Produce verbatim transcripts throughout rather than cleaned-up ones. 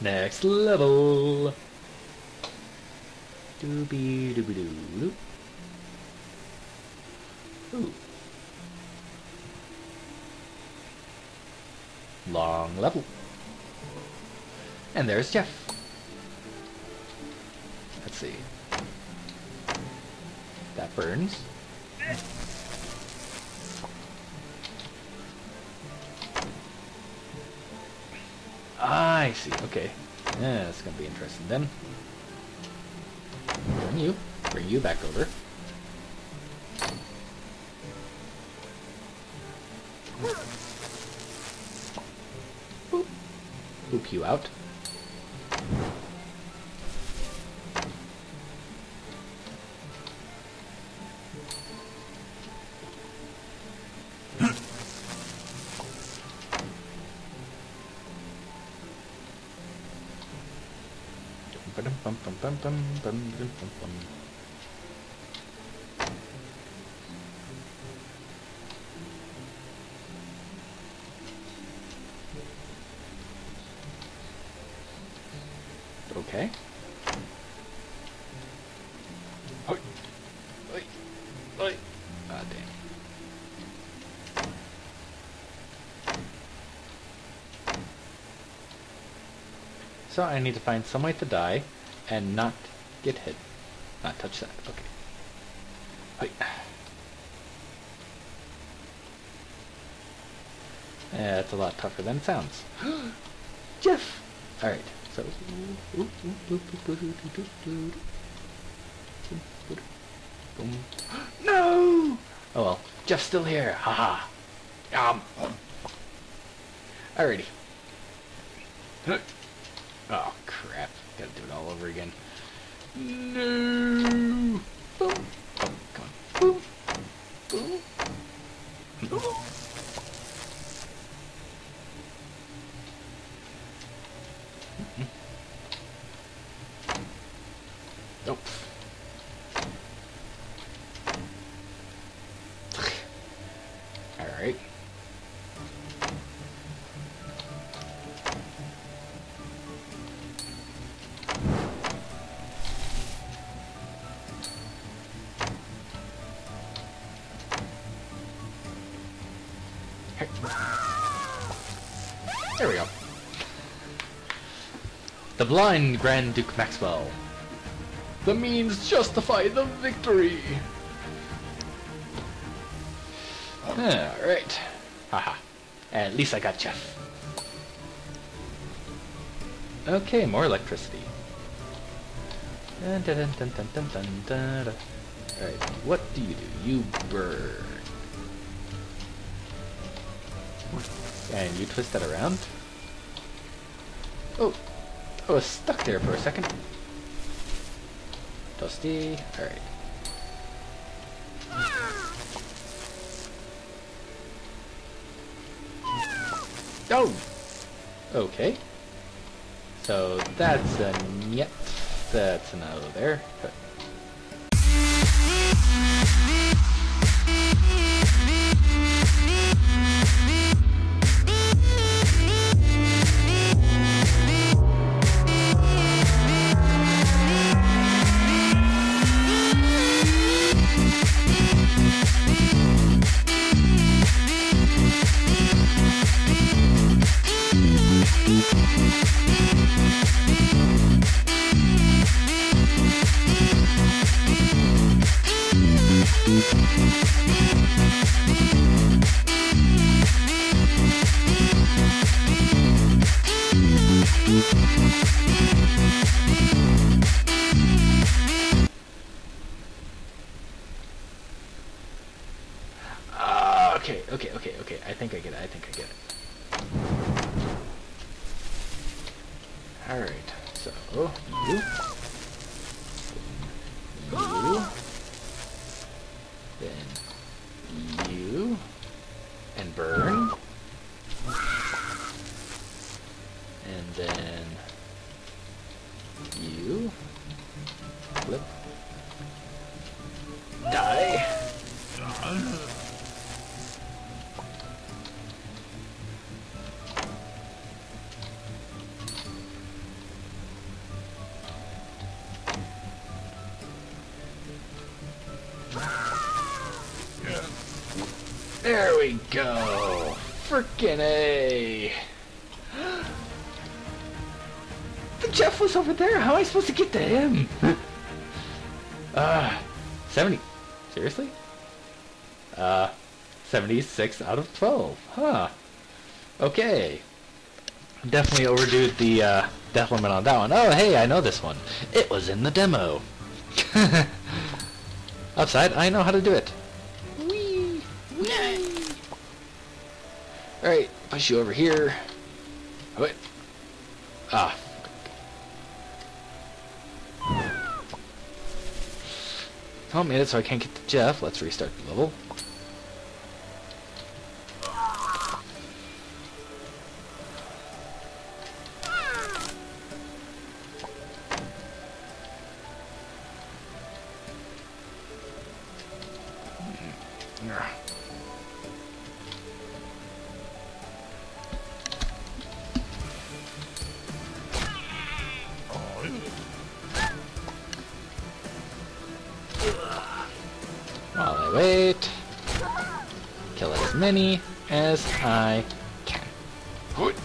Next level. Doobie doobie doo. Ooh. Long level. And there's Jeff. Let's see. That burns. Ah, I see. Okay. Yeah, that's gonna be interesting then. Bring you. Bring you back over. Boop. Boop you out. Bum, bum, bum, bum, bum. Okay. Oi. Oi. Oi. Ah, damn. So I need to find some way to die. And not get hit. Not touch that. Okay. Wait. Yeah, that's a lot tougher than it sounds. Jeff! Alright, so. No! Oh well. Jeff's still here. Haha. Um. Alrighty. Oh, crap. Gotta do it all over again. No! Boom! Boom! Come on. Boom! Boom! Boom! Nope. Alright. There we go. The blind Grand Duke Maxwell. The means justify the victory. Alright. Haha. At least I got Jeff. Okay, more electricity. Dun, dun, dun, dun, dun, dun, dun. Alright, what do you do? You burn. And you twist that around. Oh, I was stuck there for a second. Dusty. Alright. Oh! Okay. So that's a yep. That's an O there. Okay, okay, okay, okay. I think I get it. I think I get it. All right. So you, you, then you, and burn, and then you, flip, die. There we go. Frickin' A. The Jeff was over there. How am I supposed to get to him? uh, seventy. Seriously? Uh, seventy-six out of twelve. Huh. Okay. Definitely overdue the uh, death limit on that one. Oh, hey, I know this one. It was in the demo. Upside, I know how to do it. Whee! Whee! Alright, push you over here. Wait. Ah. Oh, made it so I can't get to Jeff. Let's restart the level. While I wait, kill as many as I can. Alright.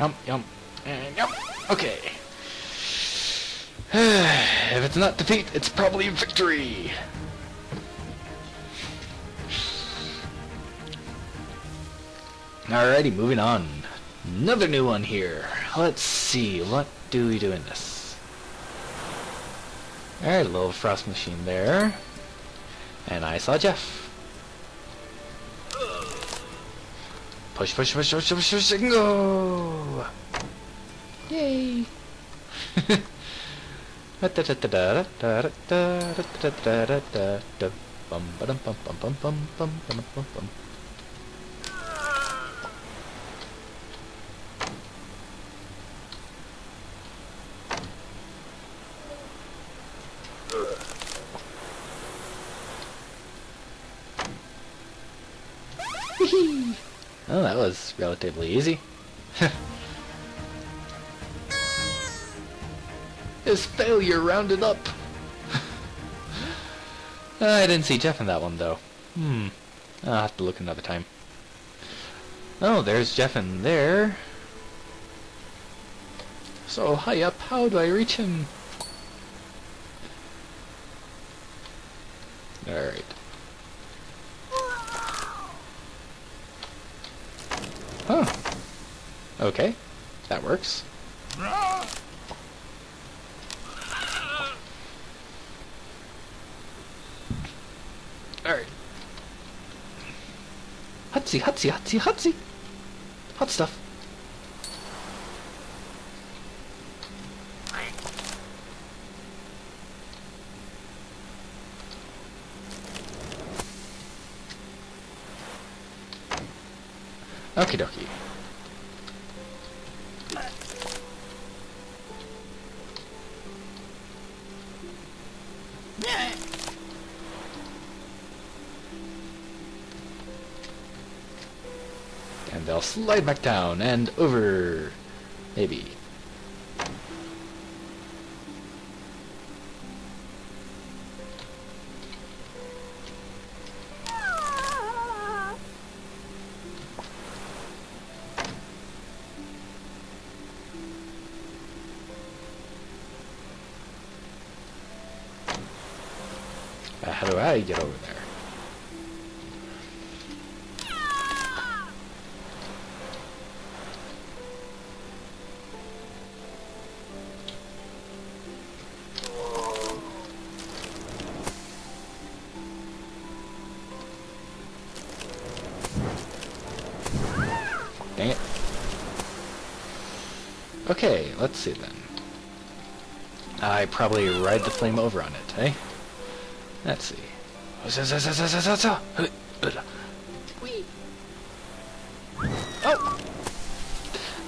Yum, yum, and yum. Okay. If it's not defeat, it's probably victory. Alrighty, moving on. Another new one here. Let's see, what do we do in this? Alright, a little frost machine there. And I saw Jeff. Push, push, push, push, push, push, and go! Yay! Oh, that was relatively easy. His failure rounded up. I didn't see Jeff in that one, though. Hmm. I'll have to look another time. Oh, there's Jeff in there. So high up, how do I reach him? Alright. Huh. Okay. That works. Alright. Hutsy, hutsy, hutsy, hutsy! Hot stuff. Okie dokie. And they'll slide back down and over. Maybe. How do I get over there? Dang it. Okay, let's see then. I probably ride the flame over on it, eh? Let's see. Oh!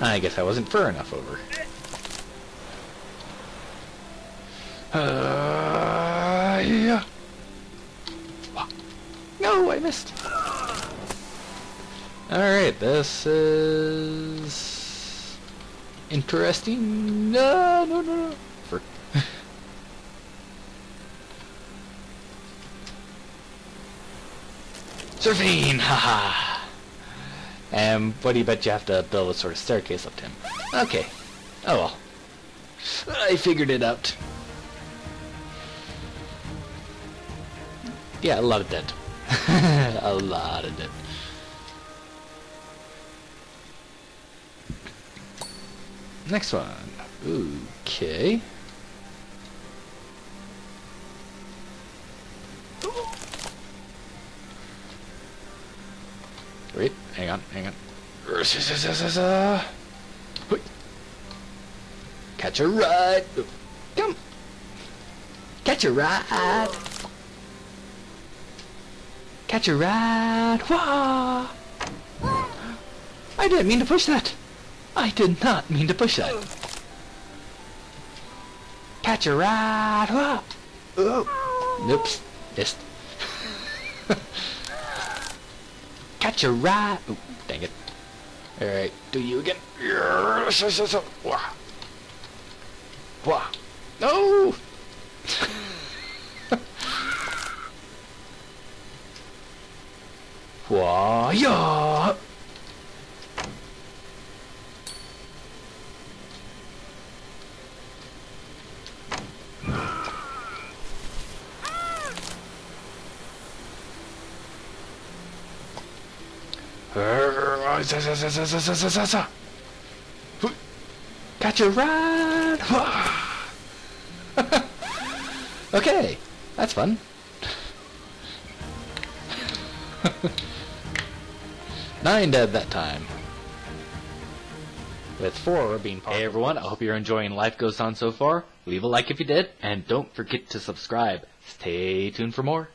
I guess I wasn't far enough over. Uh, yeah. No, I missed. Alright, this is interesting. No, no, no, no. Surfing! Haha! And what do you bet you have to build a sort of staircase up to him? Okay. Oh well. I figured it out. Yeah, a lot of dead. A lot of dead. Next one. Okay. Wait, hang on, hang on. Catch a ride. Come. Catch a ride. Catch a ride. Wah! I didn't mean to push that. I did not mean to push that. Catch a ride. Wah! Oh. Oops. Missed. Catch a ride. Oh, dang it. Alright, do you again. Wah! Wah! No! Wah yeah! Catch a ride! Okay, that's fun. Nine dead that time. With four being part. Hey everyone, I hope you're enjoying Life Goes On so far. Leave a like if you did, and don't forget to subscribe. Stay tuned for more.